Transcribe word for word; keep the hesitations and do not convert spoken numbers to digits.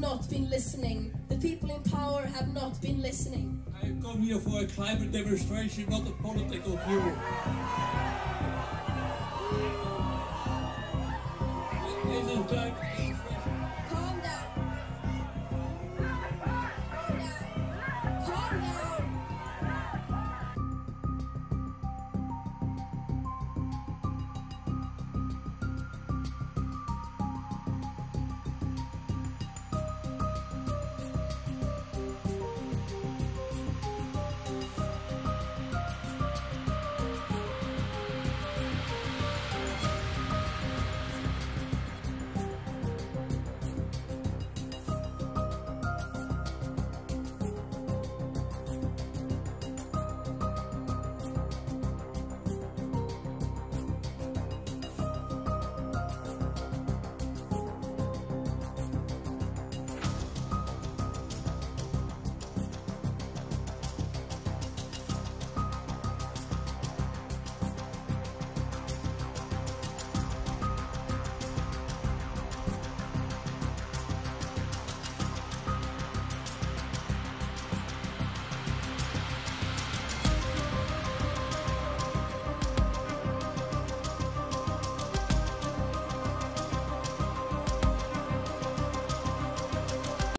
not been listening. The people in power have not been listening. I come here for a climate demonstration, not a political view. It isn't time.